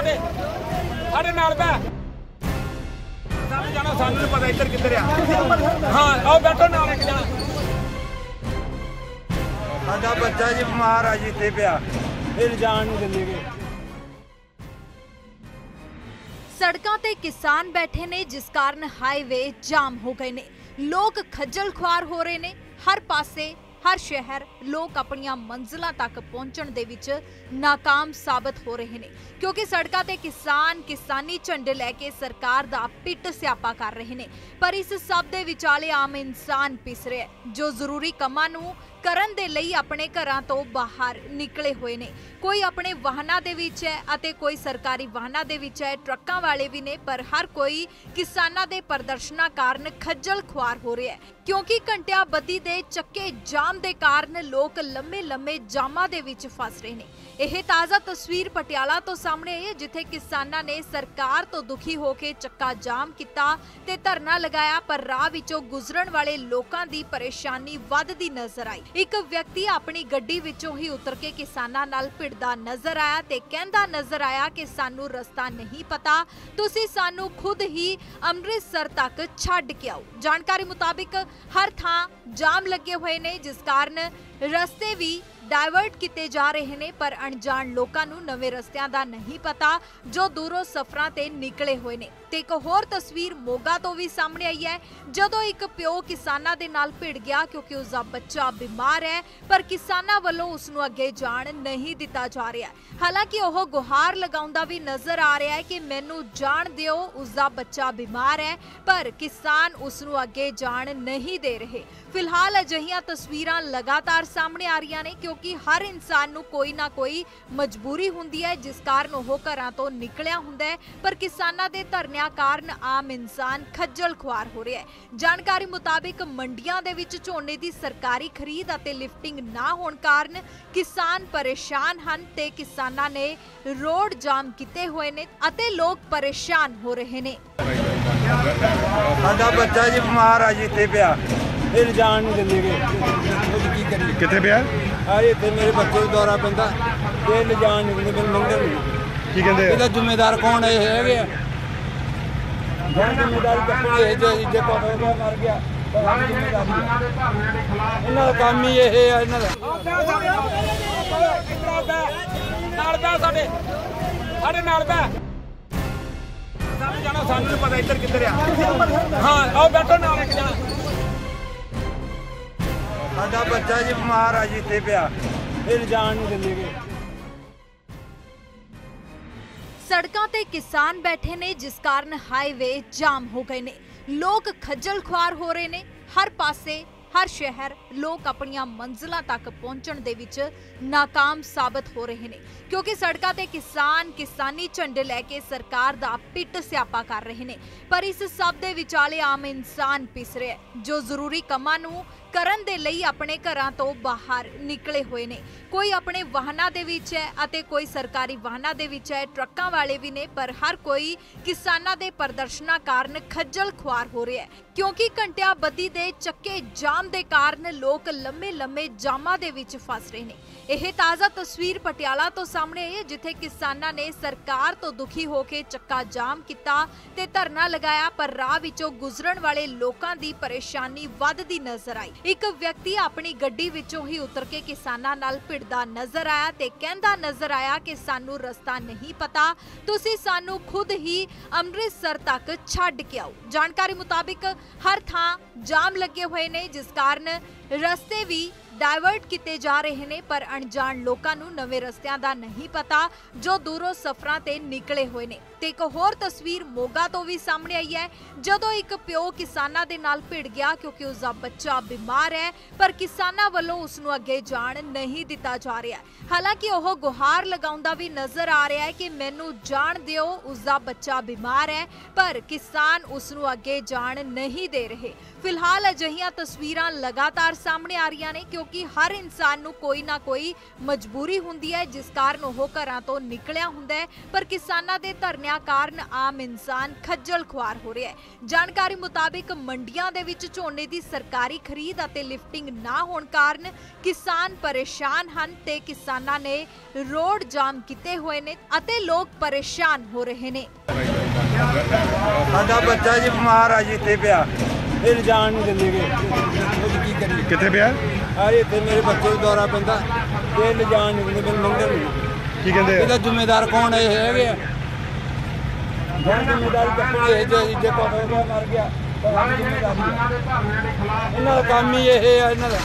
सानू पता इधर किधर हाँ आओ बैठो ना एक जना साडा बच्चा जी बीमार आ जी ते पिया फिर जान नहीं देंगे। सड़कों ते किसान बैठे ने जिस कारण हाईवे जाम हो गए ने, लोग खज्जल खुआर हो रहे ने। हर पासे हर शहर लोग अपनियां मंजिलों तक पहुंचण दे विच नाकाम साबित हो रहे ने, क्योंकि सड़कों ते किसान किसानी झंडे लैके सरकार दा पिट स्यापा कर रहे ने। पर इस सब दे विचाले आम इंसान पिस रहा है जो जरूरी कामां नूं करन दे लई अपने घरां तो बाहर निकले हुए ने। कोई अपने वाहनां दे विच है अते कोई सरकारी वाहनां दे विच है, ट्रकां वाले भी ने, पर हर कोई किसानां दे प्रदर्शनां कारण खज्जल खुआर हो रहा है, क्योंकि घंटियाबदी दे चक्के जाम दे कारण लोक लंबे लंबे जामां दे विच फस रहे ने। यह ताज़ा तस्वीर पटियाला तो सामने आई है जिथे किसानां ने सरकार तो दुखी होकर चक्का जाम किया ते धरना लगाया, पर राह विचों गुजरन वाले लोकां दी परेशानी वधदी नज़र आई। एक व्यक्ति अपनी गड्डी विचों ही उतर के किसानां नाल भिड़दा नजर आया ते कहंदा नजर आया कि सानू रस्ता नहीं पता, तुसीं सानू खुद ही अमृतसर तक छड्ड के आओ। जानकारी मुताबिक हर थां जाम लगे हुए ने, जिस कारण रस्ते भी डाइवर्ट किए जा रहे हैं, पर अणजाण लोगों को नवे रस्तियां दा नहीं पता जो दूरों सफरां ते निकले हुए ने। ते एक होर तस्वीर मोगा तो भी सामने आई है जदों एक प्यो किसानां दे नाल भिड़ गया क्योंकि उसका बच्चा बीमार है, पर किसानां वल्लों उसनूं अगे जाण नहीं दिता जा रहा। हालांकि वह गुहार लगाउंदा भी नजर आ रहा है कि मैनू जाण दिओ, उसका बच्चा बीमार है, पर किसान उसनूं अगे जाण नहीं दे रहे। फिलहाल अजिहियां तस्वीरां लगातार सामने आ रही ने, क्योंकि हर इंसान नूं कोई ना कोई मजबूरी हुंदी है जिस कारण वह घरां तो निकलिया हुंदा है, पर किसानां दे धरने कारण आम इंसान खज्जल खुआर हो रहा है। जानकारी मुताबिक मंडियां दे विच झोने दी सरकारी खरीद अते लिफ्टिंग ना होण कारण किसान परेशान हन ते किसानां ने रोड जाम कीते होए ने अते लोग परेशान हो रहे ने। साडा बच्चा जी बीमार आ जिते पिया फिर जान नहीं दिंदे किते पिया आ इथे मेरे बच्चे दौरा पैंदा ते ले जान नहीं दिंदे मेरे मुंडे नूं। ਕੀ ਕਹਿੰਦੇ ਇਹਦਾ ਜ਼ਿੰਮੇਦਾਰ ਕੌਣ ਹੈ? ਹੈਗੇ ਆ ਜ਼ਿੰਮੇਦਾਰੀ ਕੱਪੀ ਇਹ ਜੇ ਕੋਟਾ ਮਰ ਗਿਆ ਤਾਂ ਸਾਡੀ ਜ਼ਿੰਮੇਦਾਰੀ ਇਹਨਾਂ ਦਾ ਕੰਮ ਹੀ ਇਹ ਆ। ਇਹਨਾਂ ਦਾ ਨਾਲ ਦਾ ਸਾਡੇ ਨਾਲ ਦਾ ਸਾਨੂੰ ਜਾਣਾ ਸਾਨੂੰ ਪਤਾ ਇੱਧਰ ਕਿੱਧਰ ਆ ਹਾਂ ਆਓ ਬੈਠੋ ਨਾਲ ਇੱਕ ਜਣਾ ਸਾਡਾ ਬੱਚਾ ਜੀ ਬਿਮਾਰ ਆ ਜੀ ਤੇ ਪਿਆ ਫਿਰ ਜਾਣ ਨਹੀਂ ਦਿੰਦੇਗੇ। सड़कों ते किसान बैठे ने जिस कारण हाईवे जाम हो गए ने, लोग खज्जल खुआर हो रहे ने। हर पासे हर शहर लोग अपनियां मंजिलों तक पहुंचण दे विच नाकाम साबित हो रहे ने, क्योंकि सड़कों ते किसान किसानी झंडे लैके सरकार दा पिट स्यापा कर रहे ने। पर इस सब दे विचाले आम इंसान पिस रहा है जो जरूरी कामां नूं करन दे लई अपने घरां तो बाहर निकले हुए ने। कोई अपने वाहनां दे विच है अते कोई सरकारी वाहनां दे विच है, ट्रकां वाले भी ने, पर हर कोई किसानां दे प्रदर्शनां कारण खज्जल खुआर हो रहा है, क्योंकि घंटियाबदी दे चक्के जाम दे कारण लोग लंबे लंबे जामां दे विच फस रहे ने। यह ताज़ा तस्वीर पटियाला तो सामने आई है जिथे किसानां ने सरकार तो दुखी होकर चक्का जाम किया ते धरना लगाया, पर राह विचों गुजरन वाले लोगों की परेशानी वधदी नजर आई। एक व्यक्ति अपनी गड्डी विचों ही उतर के किसानां नाल भिड़दा नजर आया ते कहंदा नजर आया कि सानू रस्ता नहीं पता, तुसीं सानू खुद ही अमृतसर तक छड्ड के आओ। जानकारी मुताबिक हर थां जाम लगे हुए ने, जिस कारण रस्ते भी डाइवर्ट किए जा रहे हैं, पर अणजाण लोगों को नवे रस्तियां दा नहीं पता जो दूरों सफरां ते निकले हुए ने। ते एक होर तस्वीर मोगा तो भी सामने आई है जदों एक प्यो किसानां दे नाल भिड़ गया क्योंकि उसका बच्चा बीमार है, पर किसानां वल्लों उसनूं अगे जाण नहीं दिता जा रहा। हालांकि वह गुहार लगाउंदा भी नजर आ रहा है कि मैनू जाण दिओ, उसका बच्चा बीमार है, पर किसान उसनूं अगे जाण नहीं दे रहे। फिलहाल अजिहियां तस्वीरां लगातार सामने आ रही ने, क्योंकि क्योंकि हर इंसान नू कोई ना कोई मजबूरी हुंदी है जिस कारण ओह घरां तों निकलिया हुंदा है, पर किसानां दे धरनियां कारण आम इंसान खज्जल खुआर हो रहा है। जानकारी मुताबिक मंडियां दे विच झोने दी सरकारी खरीद अते लिफ्टिंग ना होण कारण किसान परेशान हन ते किसानां ने रोड जाम कीते होए ने अते लोग परेशान हो रहे ने। साडा बच्चा जी बीमार आ जिते पिया ਇਹ ਜਾਣ ਨਹੀਂ ਦਿੰਦੇ ਕੀ ਕਰੀਏ ਕਿੱਥੇ ਪਿਆ ਆ ਇੱਥੇ ਮੇਰੇ ਬੱਚੇ ਨੂੰ ਦੌਰਾ ਪੈਂਦਾ ਇਹ ਲਿਜਾਣ ਨਹੀਂ ਦਿੰਦੇ ਮੈਨੂੰ ਮੰਗਦੇ ਨਹੀਂ ਕੀ ਕਹਿੰਦੇ ਇਹਦਾ ਜ਼ਿੰਮੇਦਾਰ ਕੌਣ ਹੈ ਹੈਗੇ ਆ ਜ਼ਿੰਮੇਦਾਰੀ ਕੱਪੜੇ ਇਹ ਜੇ ਕੋਟਾ ਮਰ ਗਿਆ ਇਹਨਾਂ ਦਾ ਕੰਮ ਹੀ ਇਹ ਹੈ ਇਹਨਾਂ ਦਾ